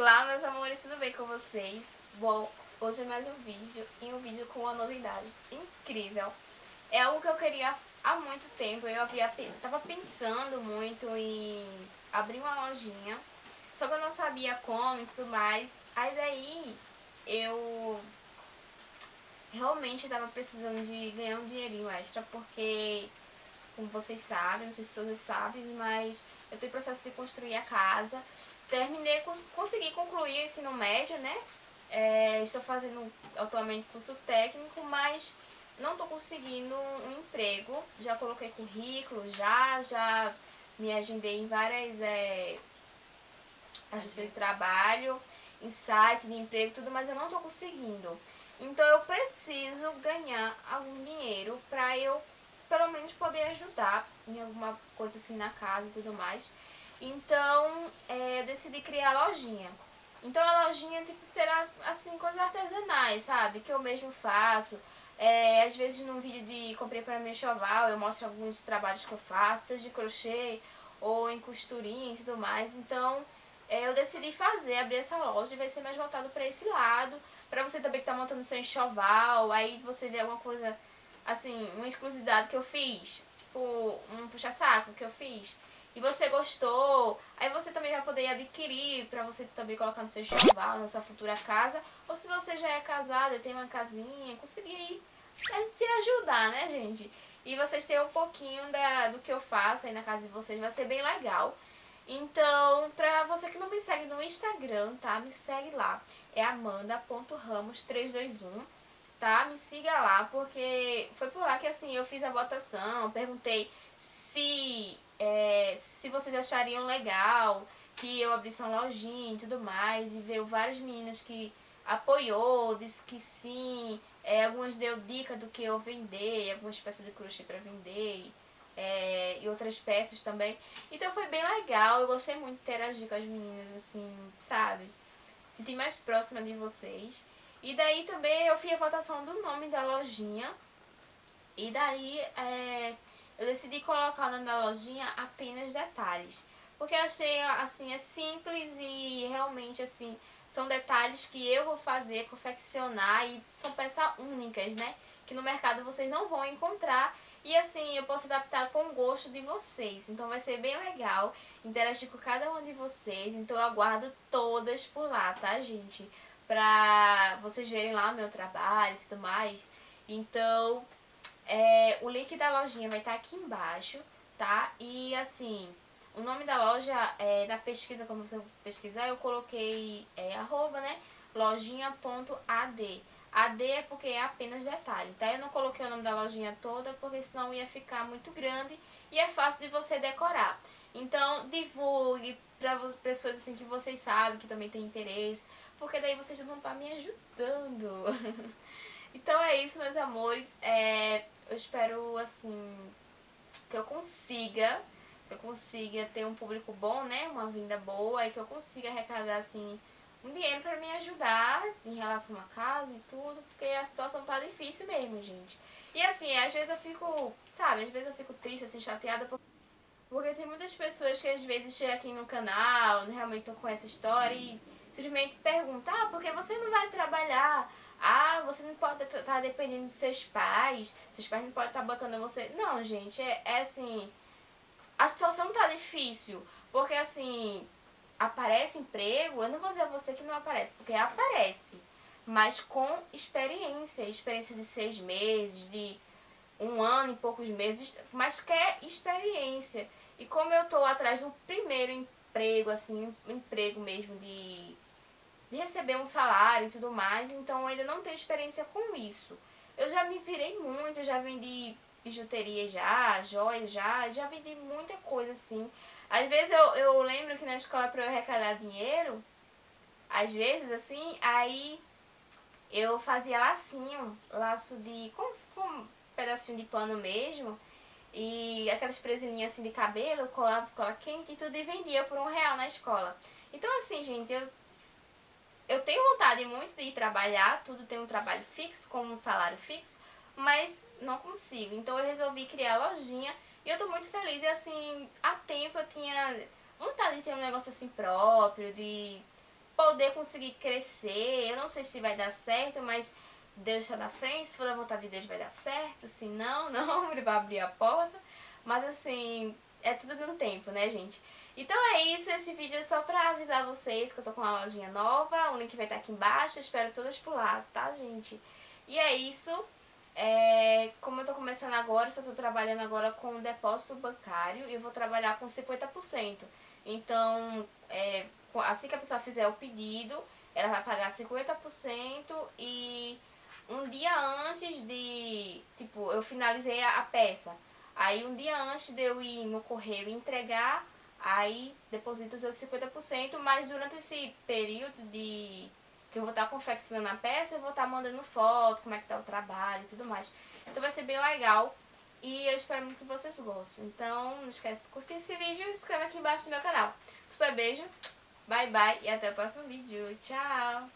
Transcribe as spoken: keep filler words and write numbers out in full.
Olá, meus amores, tudo bem com vocês? Bom, hoje é mais um vídeo e um vídeo com uma novidade incrível. É algo que eu queria há muito tempo. Eu havia, tava pensando muito em abrir uma lojinha, só que eu não sabia como e tudo mais. Aí daí eu realmente estava precisando de ganhar um dinheirinho extra, porque, como vocês sabem, não sei se todos sabem, mas eu estou em processo de construir a casa. Terminei, consegui concluir o ensino médio, né? É, estou fazendo atualmente curso técnico, mas não estou conseguindo um emprego. Já coloquei currículo, já, já me agendei em várias é, agências de trabalho, em site de emprego, tudo, mas eu não estou conseguindo. Então eu preciso ganhar algum dinheiro para eu, pelo menos, poder ajudar em alguma coisa assim na casa e tudo mais. Então, é, eu decidi criar a lojinha. Então a lojinha tipo, será assim, coisas artesanais, sabe? Que eu mesmo faço. É, às vezes num vídeo de comprei para mim enxoval, eu mostro alguns trabalhos que eu faço, seja de crochê ou em costurinha e tudo mais. Então é, eu decidi fazer, abrir essa loja, e vai ser mais voltado para esse lado. Para você também que tá montando seu enxoval, aí você vê alguma coisa, assim, uma exclusividade que eu fiz. Tipo, um puxa-saco que eu fiz. E você gostou, aí você também vai poder adquirir para você também colocar no seu enxoval, na sua futura casa. Ou se você já é casada e tem uma casinha, conseguir se ajudar, né, gente? E vocês terem um pouquinho da, do que eu faço aí na casa de vocês, vai ser bem legal. Então, pra você que não me segue no Instagram, tá? Me segue lá, é amanda ponto ramos três dois um, tá? Me siga lá, porque foi por lá que, assim, eu fiz a votação, perguntei se... É, se vocês achariam legal que eu abrisse uma lojinha e tudo mais, e veio várias meninas que apoiou, disse que sim, é, algumas deu dica do que eu vender, algumas peças de crochê para vender, é, e outras peças também. Então foi bem legal, eu gostei muito de interagir com as meninas, assim, sabe? Senti mais próxima de vocês. E daí também eu fiz a votação do nome da lojinha, e daí é... eu decidi colocar o nome da lojinha Apenas Detalhes, porque eu achei, assim, é simples e realmente, assim, são detalhes que eu vou fazer, confeccionar, e são peças únicas, né? Que no mercado vocês não vão encontrar, e assim, eu posso adaptar com o gosto de vocês. Então vai ser bem legal interagir com cada um de vocês, então eu aguardo todas por lá, tá, gente? Pra vocês verem lá o meu trabalho e tudo mais. Então... É, o link da lojinha vai estar aqui embaixo, tá? E assim, o nome da loja, é, na pesquisa, quando você pesquisar, eu coloquei é, arroba, né? lojinha ponto a d. A D é porque é apenas detalhe, tá? Eu não coloquei o nome da lojinha toda, porque senão ia ficar muito grande e é fácil de você decorar. Então, divulgue para pessoas assim que vocês sabem, que também tem interesse, porque daí vocês vão estar me ajudando. Então é isso, meus amores. É, eu espero, assim, que eu consiga, que eu consiga ter um público bom, né? Uma vinda boa, e que eu consiga arrecadar, assim, um dinheiro pra me ajudar em relação à casa e tudo, porque a situação tá difícil mesmo, gente. E assim, às vezes eu fico, sabe, às vezes eu fico triste, assim, chateada, porque, porque tem muitas pessoas que às vezes chegam aqui no canal, realmente estão com essa história, e simplesmente perguntam, ah, por que você não vai trabalhar? Ah, você não pode estar dependendo dos seus pais, seus pais não podem estar bancando você. Não, gente, é, é assim, a situação tá difícil, porque assim, aparece emprego, eu não vou dizer a você que não aparece, porque aparece, mas com experiência, experiência de seis meses, de um ano e poucos meses, mas quer experiência. E como eu tô atrás do primeiro emprego, assim, um emprego mesmo de... de receber um salário e tudo mais, então eu ainda não tenho experiência com isso. Eu já me virei muito, eu já vendi bijuteria já, joias já, já vendi muita coisa assim. Às vezes eu, eu lembro que na escola para eu arrecadar dinheiro, às vezes assim, aí eu fazia lacinho, laço de... com, com um pedacinho de pano mesmo, e aquelas presilhinhas assim de cabelo, colava cola quente e tudo, e vendia por um real na escola. Então assim, gente, eu... Eu tenho vontade muito de ir trabalhar, tudo tem um trabalho fixo, com um salário fixo, mas não consigo. Então eu resolvi criar a lojinha e eu tô muito feliz. E assim, há tempo eu tinha vontade de ter um negócio assim próprio, de poder conseguir crescer. Eu não sei se vai dar certo, mas Deus está na frente. Se for da vontade de Deus, vai dar certo. Se não, não, ele vai abrir a porta. Mas assim, é tudo no tempo, né, gente? Então é isso, esse vídeo é só pra avisar vocês que eu tô com uma lojinha nova. O link vai estar aqui embaixo, eu espero todas por lá, tá, gente? E é isso. É, como eu tô começando agora, só tô trabalhando agora com o depósito bancário e eu vou trabalhar com cinquenta por cento. Então, é, assim que a pessoa fizer o pedido, ela vai pagar cinquenta por cento e um dia antes de... Tipo, eu finalizei a, a peça. Aí um dia antes de eu ir no correio e entregar, aí deposito os outros cinquenta por cento, mas durante esse período de... que eu vou estar confeccionando a peça, eu vou estar mandando foto, como é que tá o trabalho e tudo mais. Então vai ser bem legal e eu espero muito que vocês gostem. Então não esquece de curtir esse vídeo e se inscreve aqui embaixo no meu canal. Super beijo, bye bye e até o próximo vídeo. Tchau!